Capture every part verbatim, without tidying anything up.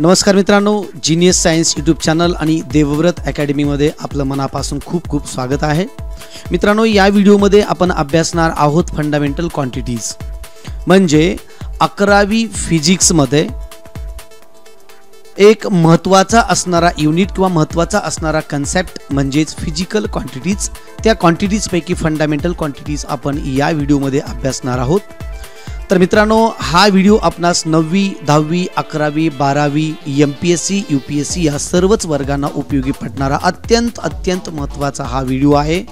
नमस्कार मित्रांनो, genius science YouTube channel आणि देवव्रत अकॅडमीमध्ये आपलं मनापासून खूप खूप स्वागत आहे। मित्रांनो, या व्हिडिओमध्ये आपण अभ्यासणार आहोत फंडामेंटल क्वांटिटीज, म्हणजे अकरावी फिजिक्समध्ये एक महत्त्वाचा असणारा युनिट किंवा महत्त्वाचा असणारा कन्सेप्ट म्हणजे फिजिकल क्वांटिटीज। त्या क्वांटिटीजपैकी फंडामेंटल क्वांटिटीज आपण या व्हिडिओमध्ये अभ्यासणार आहोत। तर मित्रांनो, हा व्हिडिओ आपणास नववी दहावी अकरावी बारावी एमपीएससी यूपीएससी या सर्वच वर्गांना उपयोगी पडणारा अत्यंत अत्यंत महत्त्वाचा हा व्हिडिओ आहे।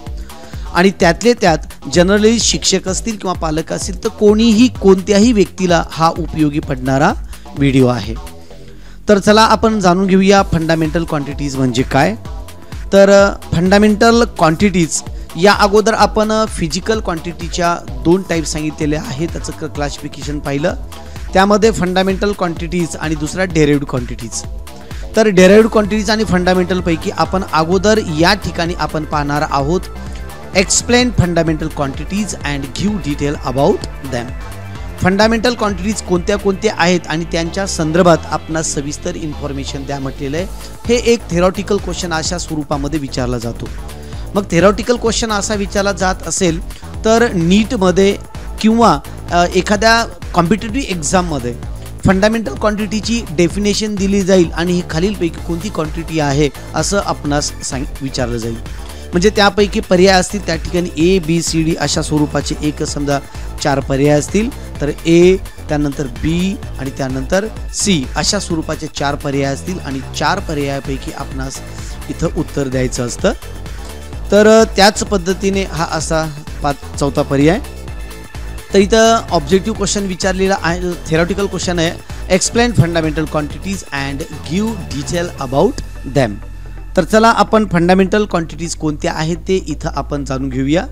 आणि त्यातले त्यात जनरली शिक्षक असतील किंवा पालक असतील तर कोणीही कोणत्याही व्यक्तीला हा उपयोगी पडणारा व्हिडिओ आहे। तर चला आपण जाणून घेऊया फंडामेंटल क्वांटिटीज म्हणजे काय। तर फंडामेंटल क्वांटिटीज या अगोदर आपण फिजिकल क्वांटिटीच्या दोन टाइप सांगितलेल्या आहेत, त्याचं क्लासिफिकेशन पाहिलं। त्यामध्ये फंडामेंटल क्वांटिटीज आणि दुसरा डेराइव्ड क्वांटिटीज। तर डेराइव्ड क्वांटिटीज आणि फंडामेंटल पैकी आपण अगोदर या ठिकाणी आपण पाहणार आहोत explain fundamental quantities and give detail about them. Fundamental quantities कोणत्या कोणत्या आहेत आणि त्यांच्या संदर्भात आपणास सविस्तर इन्फॉर्मेशन द्या म्हटलेलं आहे। हे एक थेरॉटिकल क्वेश्चन अशा स्वरूपामध्ये विचारला जातो। मग थेरॉटिकल क्वेश्चन असा विचारला जात असेल तर नीटमध्ये किंवा एखाद्या कॉम्पिटेटिव्ह एक्झाममध्ये फंडामेंटल क्वांटिटीची डेफिनेशन दिली जाईल आणि ही खालीलपैकी कोणती क्वांटिटी आहे असं आपणास सांग विचारलं जाईल। म्हणजे त्यापैकी पर्याय असतील त्या ठिकाणी ए बी सी डी अशा स्वरूपाचे एक समजा चार पर्याय असतील तर ए, त्यानंतर बी आणि त्यानंतर सी अशा स्वरूपाचे चार पर्याय असतील आणि चार पर्यायापैकी आपणास इथं उत्तर द्यायचं असतं। तर त्याच पद्धतीने हा असा पाच चौथा पर्याय। तर इथं ऑब्जेक्टिव्ह क्वेश्चन विचारलेला आहे, थेरॉटिकल क्वेश्चन आहे explain fundamental quantities and give detail about them. तर चला आपण फंडामेंटल क्वांटिटीज कोणत्या आहेत ते इथं आपण जाणून घेऊया।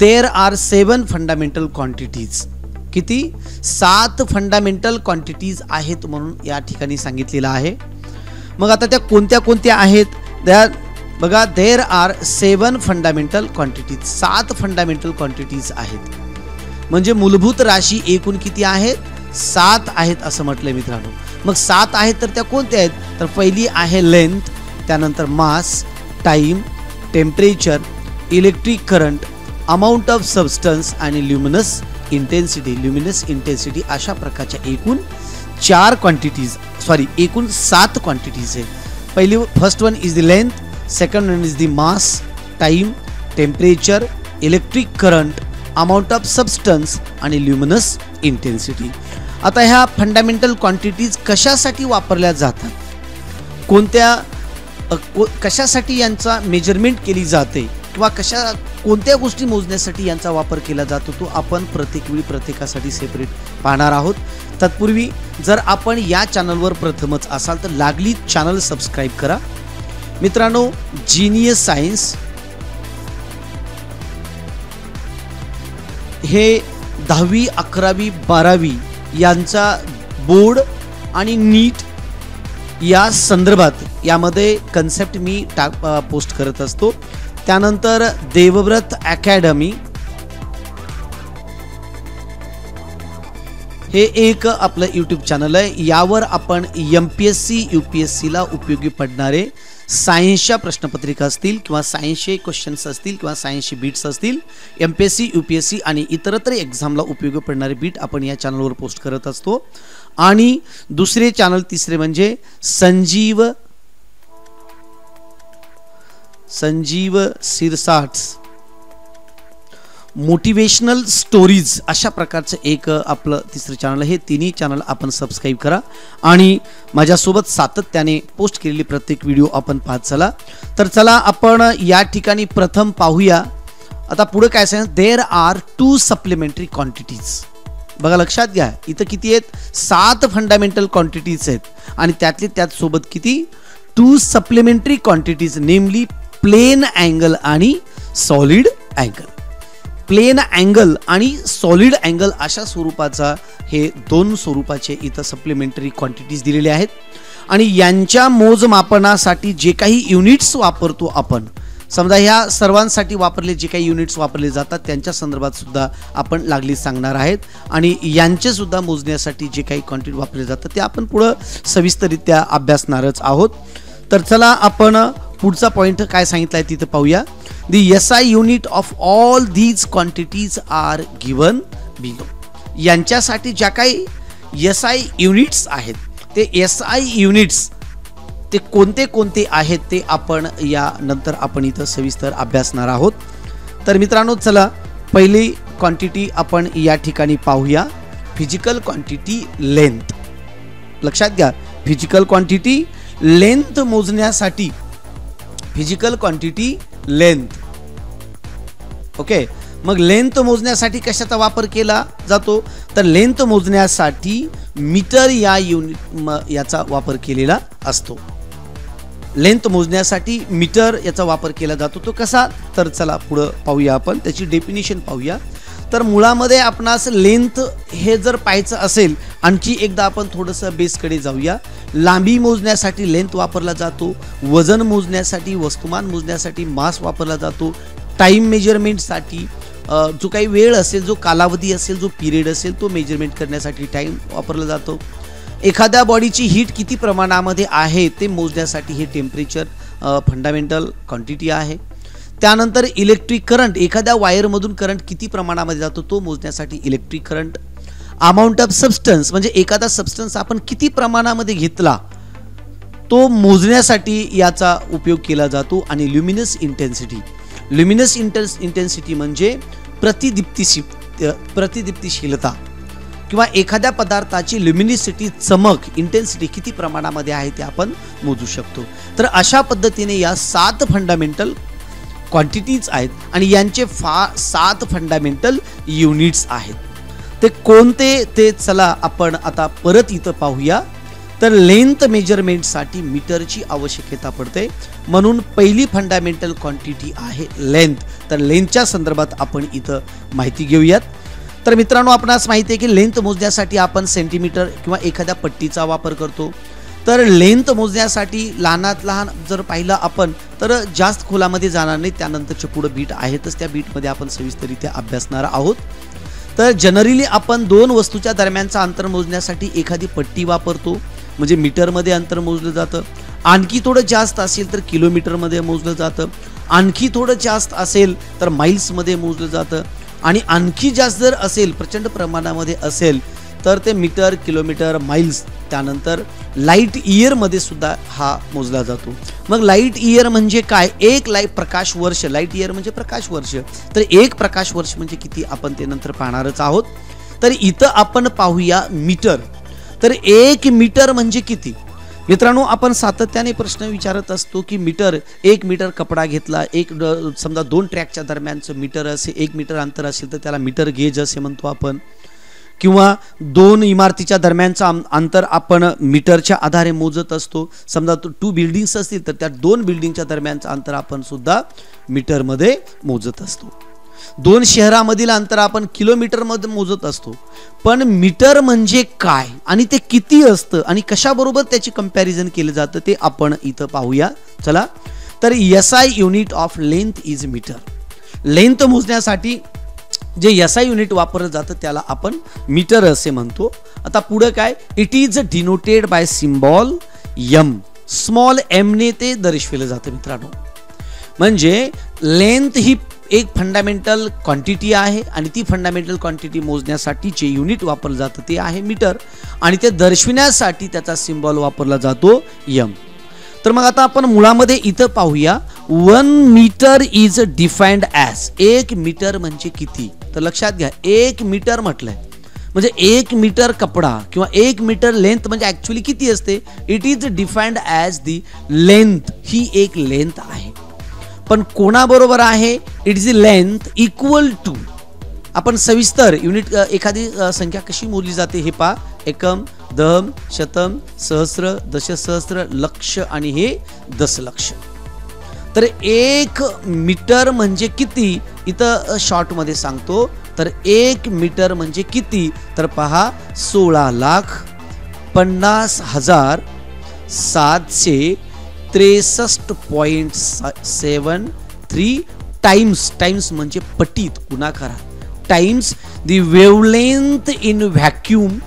There are seven fundamental quantities, किती? सात फंडामेंटल क्वांटिटीज आहेत म्हणून या ठिकाणी सांगितलेलं आहे। मग आता त्या कोणत्या कोणत्या आहेत त्या बघा। There are seven fundamental quantities, सात फंडामेंटल क्वांटिटीज आहेत। म्हणजे मूलभूत राशी एकूण किती आहेत? सात आहेत असं म्हटलं मित्रांनो। मग सात आहेत तर त्या कोणत्या आहेत? तर पहिली आहे लेंथ, त्यानंतर mass, time, temperature, electric current, amount of substance आणि ल्युमिनस इंटेन्सिटी। ल्युमिनस इंटेन्सिटी अशा प्रकारच्या एकूण चार क्वांटिटीज सॉरी एकूण सात क्वांटिटीज आहेत। पहिली first one is the length, second one is the mass, time, temperature, electric current, amount of substance आणि ल्युमिनस इंटेन्सिटी। आता ह्या फंडामेंटल क्वांटिटीज कशासाठी वापरल्या जातात, कोणत्या को, कशासाठी यांचा मेजरमेंट केली जाते किंवा कशा कोणत्या गोष्टी मोजण्यासाठी यांचा वापर केला जातो तो आपण प्रत्येक वेळी प्रत्येकासाठी सेपरेट पाहणार आहोत। तत्पूर्वी जर आपण या चॅनलवर प्रथमच असाल तर लागली चॅनल सबस्क्राईब करा। मित्रांनो, जीनियस सायन्स हे दहावी अकरावी बारावी यांचा बोर्ड आणि नीट या संदर्भात यामध्ये कन्सेप्ट मी टाक पोस्ट करत असतो। त्यानंतर देवव्रत अकॅडमी हे एक आपलं यूट्यूब चॅनल आहे, यावर आपण M P S C U P S सीला उपयोगी पडणारे सायन्सच्या प्रश्नपत्रिका असतील किंवा सायन्सचे क्वेश्चन्स असतील किंवा सायन्सचे बीट्स असतील, M P S C U P S C आणि इतरत्र एक्झामला उपयोगी पडणारे बीट आपण या चॅनलवर पोस्ट करत असतो। आणि दुसरे चॅनल तिसरे म्हणजे संजीव संजीव सिरसाठ मोटिवेशनल स्टोरीज अशा प्रकारचं एक आपलं तिसरं चॅनल आहे। तिन्ही चॅनल आपण सबस्क्राईब करा आणि माझ्यासोबत सातत्याने पोस्ट केलेले प्रत्येक व्हिडिओ आपण पाहत चला। तर चला आपण या ठिकाणी प्रथम पाहूया आता पुढे काय सांग। There are two supplementary quantities, बघा लक्षात घ्या इथं किती आहेत? सात फंडामेंटल क्वांटिटीज आहेत आणि त्यातले त्यात सोबत किती? Two supplementary quantities, namely plane angle आणि सॉलिड अँगल। प्लेन अँगल आणि सॉलिड अँगल अशा स्वरूपाचा हे दोन स्वरूपाचे इथं सप्लिमेंटरी क्वांटिटीज दिलेले आहेत। आणि यांच्या मोजमापनासाठी जे काही युनिट्स वापरतो आपण, समजा ह्या सर्वांसाठी वापरले जे काही युनिट्स वापरले जातात त्यांच्या संदर्भात सुद्धा आपण लागली सांगणार आहेत आणि यांचे सुद्धा मोजण्यासाठी जे काही कंटेंट वापरले जातात ते आपण पुढे सविस्तररित्या अभ्यासणारच आहोत। तर चला आपण पुढचा पॉइंट काय सांगितलाय तिथे पाहूया। The SI unit of all these quantities are given below. यांच्यासाठी ज्या काही एसआय युनिट्स आहेत ते एसआय युनिट्स ते कोणते कोणते आहेत ते आपण यानंतर आपण इथं सविस्तर अभ्यासणार आहोत। तर मित्रांनो चला पहिली क्वांटिटी आपण या ठिकाणी पाहूया, फिजिकल क्वांटिटी लेंथ। लक्षात घ्या, फिजिकल क्वांटिटी लेंथ मोजण्यासाठी फिजिकल क्वांटिटी लेंथ, ओके। मग लेंथ मोजण्यासाठी कशाचा वापर केला जातो तर लेंथ मोजण्यासाठी मीटर या युनिट याचा वापर केलेला असतो। लेंथ मोजण्यासाठी मीटर याचा वापर केला जातो, तो कसा तर चला पुढे पाहूया, आपण त्याची डेफिनेशन पाहूया। तर मूळामध्ये आपणास लेंथ हे जर पाहायचं असेल, आणखी एकदा आपण थोडंसं बेसकडे जाऊया। लांबी मोजण्यासाठी लेंथ वापरला जातो, वजन मोजण्यासाठी, वस्तुमान मोजण्यासाठी मास वापरला जातो, टाइम मेजरमेंटसाठी जो काही वेळ असेल, जो कालावधी असेल, जो पिरियड असेल तो मेजरमेंट करण्यासाठी टाइम वापरला जातो। एखाद्या बॉडीची हीट किती प्रमाणामध्ये आहे ते मोजण्यासाठी हे टेम्परेचर फंडामेंटल क्वांटिटी आहे। त्यानंतर इलेक्ट्रिक करंट, एखाद्या वायरमधून करंट किती प्रमाणामध्ये जातो तो मोजण्यासाठी electric current. Amount of substance म्हणजे एखादा सबस्टन्स आपण किती प्रमाणामध्ये घेतला तो मोजण्यासाठी याचा उपयोग केला जातो। आणि luminous intensity, luminous intense intensity म्हणजे प्रतिदीप्तिशी प्रतिदीप्तिशीलता किंवा एखाद्या पदार्थाची ल्युमिनिसिटी, चमक, इंटेन्सिटी किती प्रमाणामध्ये आहे ते आपण मोजू शकतो। तर अशा पद्धतीने या सात फंडामेंटल क्वांटिटीज आहेत आणि यांचे फा सात फंडामेंटल युनिट्स आहेत, ते कोणते ते चला आपण आता परत इथं पाहूया। तर लेंथ मेजरमेंटसाठी मीटरची आवश्यकता पडते, म्हणून पहिली फंडामेंटल क्वांटिटी आहे लेंथ। तर लेंथच्या संदर्भात आपण इथं माहिती घेऊयात। तर मित्रांनो आपणास माहिती आहे की लेंथ मोजण्यासाठी आपण सेंटीमीटर किंवा एखाद्या पट्टीचा वापर करतो। तर लेंथ मोजण्यासाठी लहानात लहान जर पाहिलं आपण तर जास्त खोलामध्ये जाणार नाही, त्यानंतरचे पुढे बीट आहेतच, त्या बीटमध्ये आपण सविस्तररित्या अभ्यासणार आहोत। तर जनरली आपण दोन वस्तूच्या दरम्यानचा अंतर मोजण्यासाठी एखादी पट्टी वापरतो, म्हणजे मीटरमध्ये अंतर मोजलं जातं। आणखी थोडं जास्त असेल तर किलोमीटरमध्ये मोजलं जातं, आणखी थोडं जास्त असेल तर माइल्समध्ये मोजलं जातं, आणि आणखी जास्त जर असेल प्रचंड प्रमाणामध्ये असेल तर ते मीटर, किलोमीटर, माइल्स, त्यानंतर लाईट इयरमध्ये सुद्धा हा मोजला जातो। मग लाईट इयर म्हणजे काय, एक लाईट प्रकाश वर्ष, लाईट इयर म्हणजे प्रकाश वर्ष, तर एक प्रकाश वर्ष म्हणजे किती आपण ते नंतर पाहणारच आहोत। तर इथं आपण पाहूया मीटर, तर एक मीटर म्हणजे किती। मित्रांनो आपण सातत्याने प्रश्न विचारत असतो की मीटर, एक मीटर कपडा घेतला, एक समजा दोन ट्रॅकच्या दरम्यानचं मीटर असे एक मीटर अंतर असेल तर त्याला मीटर गेज असे म्हणतो आपण, किंवा दोन इमारतीच्या दरम्यानचं अंतर आपण मीटरच्या आधारे मोजत असतो। समजा टू बिल्डिंग्स असतील तर त्या दोन बिल्डिंगच्या दरम्यानचं अंतर आपण सुद्धा मीटरमध्ये मोजत असतो। दोन शहरामधील अंतर आपण किलोमीटरमध्ये मोजत असतो। पण मीटर म्हणजे काय आणि ते किती असतं आणि कशाबरोबर त्याची कंपॅरिझन केलं जातं ते आपण इथं पाहूया। चला, तर SI unit of length is metre. Length मोजण्यासाठी जे एसआय युनिट वापरलं जातं त्याला आपण मीटर असे म्हणतो। आता पुढे काय, it is denoted by symbol Yama, small एमने ते दर्शविलं जातं। मित्रांनो म्हणजे लेंथ ही एक फंडामेंटल क्वांटिटी आहे आणि ती फंडामेंटल क्वांटिटी मोजण्यासाठी जे युनिट वापरलं जातं ते आहे मीटर, आणि ते दर्शविण्यासाठी त्याचा सिम्बॉल वापरला जातो यम। तर मग आता आपण मुळामध्ये इथं पाहूया, one metre is defined as, एक मीटर म्हणजे किती। तर लक्षात घ्या, एक मीटर म्हटलंय म्हणजे एक मीटर कपडा किंवा एक मीटर लेंथ म्हणजे ॲक्च्युली किती असते, it is defined as the length, ही एक लेंथ आहे। पण कोणाबरोबर आहे, it is length equal to, आपण सविस्तर युनिट एखादी संख्या कशी मोजली जाते हे पा, एकम, दहम, शतम, सहस्र, दशसहस्र, लक्ष आणि हे दशलक्ष। तर एक मीटर म्हणजे किती इथं शॉर्टमध्ये सांगतो, तर एक मीटर म्हणजे किती तर पहा सोळा लाख पन्नास हजार सात से त्रेसठ point seven three times times म्हणजे पटीत गुणाकार times the wavelength in vacuum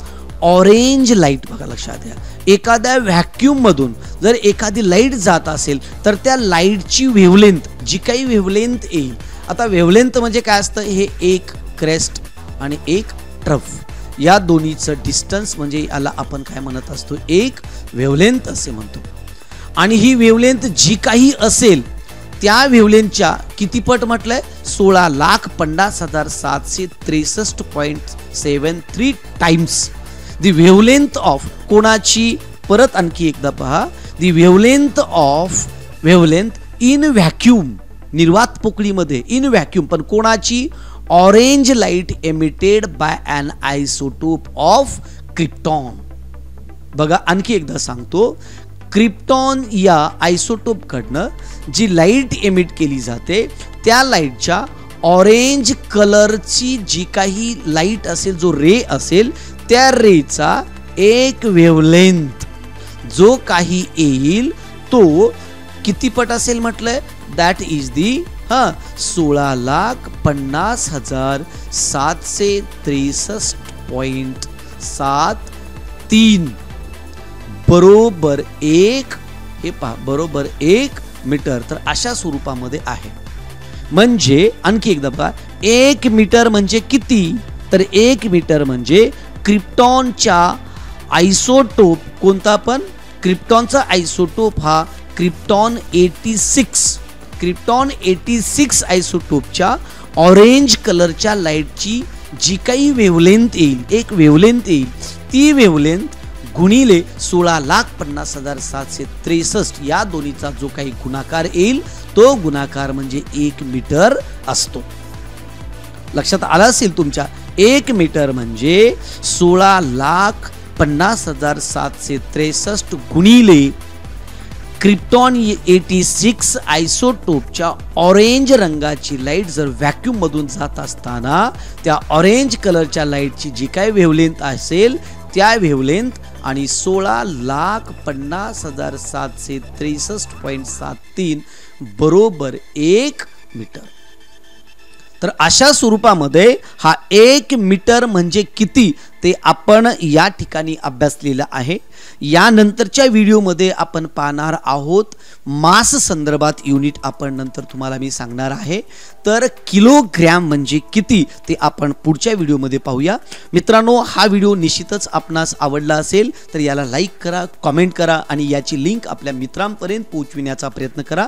orange light बघा लक्षात घ्या एखाद्या व्हॅक्यूम मधून जर एखादी लाइट जात असेल तर त्या लाइटची वेवलेंथ जी काही वेवलेंथ येईल आता वेवलेंथ म्हणजे काय असतं हे एक क्रेस्ट आणि एक ट्रफ या दोन्हीचं डिस्टन्स म्हणजे याला आपण काय म्हणत असतो एक वेवलेंथ असे म्हणतो आणि ही वेवलेंथ जी काही असेल त्या वेवलेंथच्या कितीपट म्हटलंय सोळा लाख पन्नास हजार सातशे त्रेसष्ट point seven three times the wavelength of कोणाची परत आणखी एकदा पहा the wavelength of wavelength in vacuum निर्वात पोकळीमध्ये इन व्हॅक्यूम पण कोणाची orange light emitted by an isotope of krypton बघा आणखी एकदा सांगतो क्रिप्टॉन या आइसोटोप कडनं जी लाइट एमिट केली जाते त्या लाइटच्या ऑरेंज कलरची जी काही लाइट असेल जो रे असेल त्या रेचा एक वेवलेंथ जो काही येईल तो किती पट असेल म्हटलंय दैट इज दी हाँ सोलह लाख पन्नास हजार सात से त्रेसठ पॉइंट सात तीन बरोबर एक हे पहा बरोबर एक मीटर तर अशा स्वरूपामध्ये आहे म्हणजे आणखी एकदा बघा एक मीटर म्हणजे किती तर एक मीटर म्हणजे क्रिप्टॉनचा आइसोटोप कोणता पण क्रिप्टॉनचा आइसोटोप हा krypton eighty six krypton eighty six आइसोटोपच्या ऑरेंज कलरच्या लाइटची जी काही वेवलेंथ येईल एक वेवलेंथ येईल ती वेवलेंथ गुणिले सोळा लाख पन्नास हजार सातशे त्रेसष्ट या दोन्हीचा जो काही गुणाकार येईल तो गुणाकार म्हणजे एक मीटर असतो लक्षात आला असेल तुमच्या एक मीटर म्हणजे सोळा लाख पन्नास हजार सातशे त्रेसष्ट गुणिले क्रिप्टॉन एटी सिक्स आइसोटोपच्या ऑरेंज रंगाची लाइट जर व्हॅक्यूम मधून जात असताना त्या ऑरेंज कलरच्या लाइटची जी काही वेवलेंथ असेल त्या वेवलेंथ आणि सोळा लाख पन्नास हजार सातशे त्रेसष्ट पॉइंट सात तीन बरोबर एक मीटर तर अशा स्वरूपामध्ये हा एक मीटर म्हणजे किती ते आपण या ठिकाणी अभ्यासलेला आहे। यानंतरच्या व्हिडिओमध्ये आपण पाहणार आहोत मास संदर्भात युनिट आपण नंतर तुम्हाला मी सांगणार आहे तर किलोग्रॅम म्हणजे किती ते आपण पुढच्या व्हिडिओमध्ये पाहूया। मित्रांनो हा व्हिडिओ निश्चितच आपणास आवडला असेल तर याला लाईक करा कमेंट करा आणि याची लिंक आपल्या मित्रांपर्यंत पोहोचविण्याचा प्रयत्न करा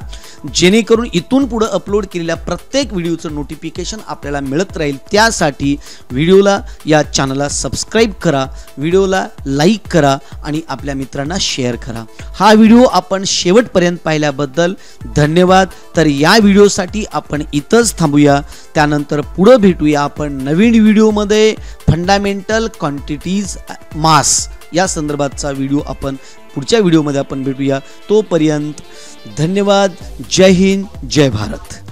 जेणेकरून इथून पुढे अपलोड केलेल्या प्रत्येक व्हिडिओचं नोटिफिकेशन आपल्याला मिळत राहील। त्यासाठी व्हिडिओला या चॅनलला सबस्क्राईब सबस्क्राइब करा व्हिडिओला लाईक करा आणि आपल्या मित्रांना शेअर करा। हा व्हिडिओ आपण शेवटपर्यंत पाहिल्याबद्दल धन्यवाद। तर या व्हिडिओसाठी आपण इथंच थांबूया त्यानंतर पुढे भेटूया आपण नवीन व्हिडिओमध्ये फंडामेंटल क्वांटिटीज मास या संदर्भातचा व्हिडिओ आपण पुढच्या व्हिडिओमध्ये आपण भेटूया। तोपर्यंत धन्यवाद। जय हिंद जय भारत।